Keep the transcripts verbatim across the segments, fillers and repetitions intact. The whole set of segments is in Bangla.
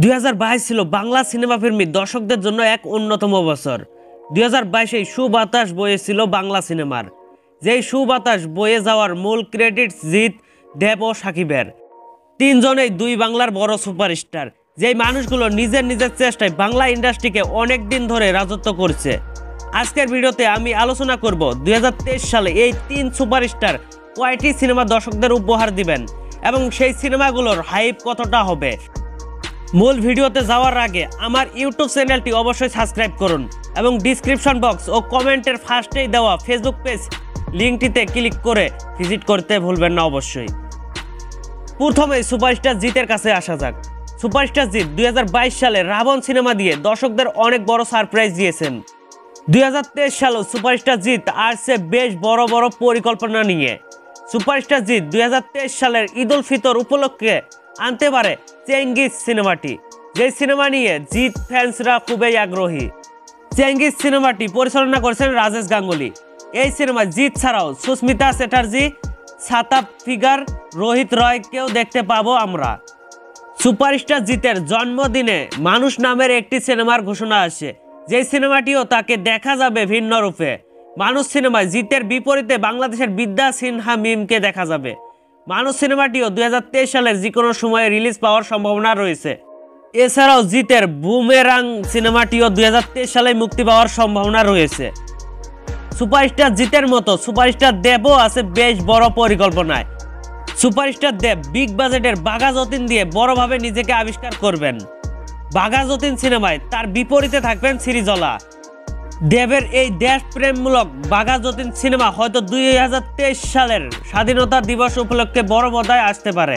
দুই হাজার বাইশ ছিল বাংলা সিনেমা ফিল্মের দর্শকদের জন্য এক অন্যতম বছর। দুই হাজার বাইশে সুবাতাস বয়ে ছিল বাংলা সিনেমার, যেই সুবাতাস বয়ে যাওয়ার মূল ক্রেডিটস জিত, দেব ও শাকিবের। তিনজনেই দুই বাংলার বড় সুপারস্টার, যেই মানুষগুলো নিজের নিজের চেষ্টায় বাংলা ইন্ডাস্ট্রিকে অনেক দিন ধরে রাজত্ব করছে। আজকের ভিডিওতে আমি আলোচনা করব দুই হাজার তেইশ সালে এই তিন সুপারস্টার কয়টি সিনেমা দর্শকদের উপহার দিবেন এবং সেই সিনেমাগুলোর হাইপ কতটা হবে। মূল ভিডিওতে যাওয়ার আগে আমার ইউটিউব চ্যানেলটি অবশ্যই সাবস্ক্রাইব করুন এবং ডিসক্রিপশন বক্স ও কমেন্টের ফার্স্টেই দেওয়া ফেসবুক পেজ লিঙ্কটিতে ক্লিক করে ভিজিট করতে ভুলবেন না অবশ্যই। প্রথমে সুপারস্টার জিতের কাছে আসা যাক। সুপারস্টার জিত দুই হাজার বাইশ সালে রাবণ সিনেমা দিয়ে দর্শকদের অনেক বড় সারপ্রাইজ দিয়েছেন। দুই হাজার তেইশ সালেও সুপারস্টার জিত আসছে বেশ বড় বড় পরিকল্পনা নিয়ে। সুপারস্টার জিত দুই হাজার তেইশ সালের ঈদ উল ফিতর উপলক্ষে আনতে পারে চেঙ্গিস সিনেমাটি, যে সিনেমা নিয়ে জিত ফ্যান্সরা খুবই আগ্রহী। চেঙ্গিস সিনেমাটি পরিচালনা করেছেন রাজেশ গাঙ্গুলি। এই সিনেমা জিত ছাড়াও সুস্মিতা চ্যাটার্জি, সাতাপ ফিগার, রোহিত রয়কেও দেখতে পাবো আমরা। সুপারস্টার জিতের জন্মদিনে মানুষ নামের একটি সিনেমার ঘোষণা আসে, যে সিনেমাটিও তাকে দেখা যাবে ভিন্ন রূপে। মানুষ সিনেমায় জিতের বিপরীতে বাংলাদেশের বিদ্যা সিনহা মিমকে দেখা যাবে। মানুষ সিনেমাটিও দুই হাজার তেইশ সালের যে কোনো সময়ে রিলিজ পাওয়ার সম্ভাবনা রয়েছে। এছাড়াও জিতের বুমেরাং সিনেমাটিও দুই হাজার তেইশ সালে মুক্তি পাওয়ার সম্ভাবনা রয়েছে। সুপারস্টার জিতের মতো সুপারস্টার দেবও আছে বেশ বড় পরিকল্পনায়। সুপারস্টার দেব বিগ বাজেটের বাঘা যতীন দিয়ে বড়ভাবে নিজেকে আবিষ্কার করবেন। বাঘা যতীন সিনেমায় তার বিপরীতে থাকবেন শ্রীজলা। দেবের এই দেশপ্রেমমূলক বাঘা যতীন সিনেমা হয়তো দুই হাজার তেইশ সালের স্বাধীনতা দিবস উপলক্ষে বড় পর্দায় আসতে পারে।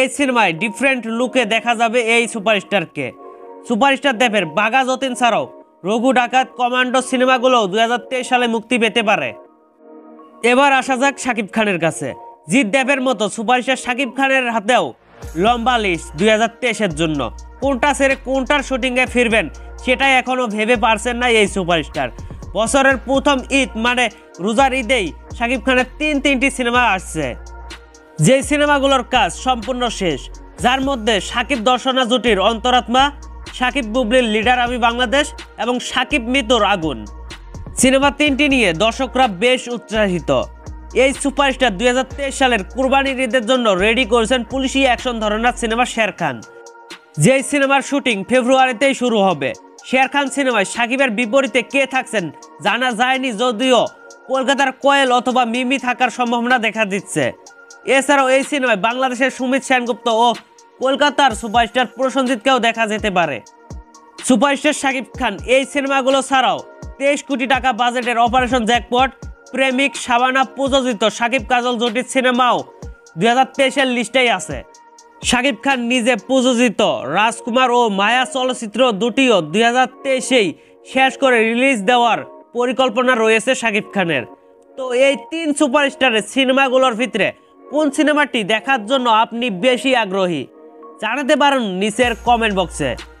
এই সিনেমায় ডিফারেন্ট লুকে দেখা যাবে এই সুপারস্টারকে। সুপারস্টার দেবের বাঘা যতীন ছাড়াও রঘু ডাকাত, কমান্ডো সিনেমাগুলোও দুই হাজার তেইশ সালে মুক্তি পেতে পারে। এবার আসা যাক শাকিব খানের কাছে। জিত দেবের মতো সুপারস্টার শাকিব খানের হাতেও লম্বা লিস্ট দুই হাজার তেইশের জন্য। কোনটা সেরে কোনটার শুটিংয়ে ফিরবেন সেটাই এখনও ভেবে পারছেন না এই সুপারস্টার। বছরের প্রথম ঈদ মানে রোজার ঈদেই শাকিব খানের তিন তিনটি সিনেমা আসছে, যে সিনেমাগুলোর কাজ সম্পূর্ণ শেষ, যার মধ্যে শাকিব দর্শনা জুটির অন্তরাত্মা, শাকিব বুবলির লিডার আমি বাংলাদেশ এবং শাকিব মিতুর আগুন। সিনেমা তিনটি নিয়ে দর্শকরা বেশ উৎসাহিত। এই সুপারস্টার দুই হাজার তেইশ সালের কুরবানির ঈদের জন্য রেডি করেছেন পুলিশি অ্যাকশন ধরনার সিনেমা শের খান, যেই সিনেমার শুটিং ফেব্রুয়ারিতেই শুরু হবে। শের খান সিনেমায় শাকিবের বিপরীতে কে থাকছেন জানা যায়নি, যদিও কলকাতার কোয়েল অথবা মিমি থাকার সম্ভাবনা দেখা দিচ্ছে। এছাড়াও এই সিনেমায় বাংলাদেশের সুমিত সেনগুপ্ত ও কলকাতার সুপারস্টার প্রসেনজিৎকেও দেখা যেতে পারে। সুপারস্টার শাকিব খান এই সিনেমাগুলো ছাড়াও তেইশ কোটি টাকা বাজেটের অপারেশন জ্যাকপট, প্রেমিক, শাবানা প্রযোজিত শাকিব কাজল জুটির সিনেমাও দুই হাজার তেইশের লিস্টেই আছে। শাকিব খান নিজে প্রযোজিত রাজকুমার ও মায়া চলচ্চিত্র দুটিও দুই হাজার তেইশেই শেষ করে রিলিজ দেওয়ার পরিকল্পনা রয়েছে শাকিব খানের। তো এই তিন সুপারস্টারের সিনেমাগুলোর ভিতরে কোন সিনেমাটি দেখার জন্য আপনি বেশি আগ্রহী জানাতে পারেন নিচের কমেন্ট বক্সে।